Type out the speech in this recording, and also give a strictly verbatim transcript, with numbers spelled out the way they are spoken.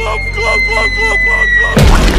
glove, glove, glove, glove, glove, glove.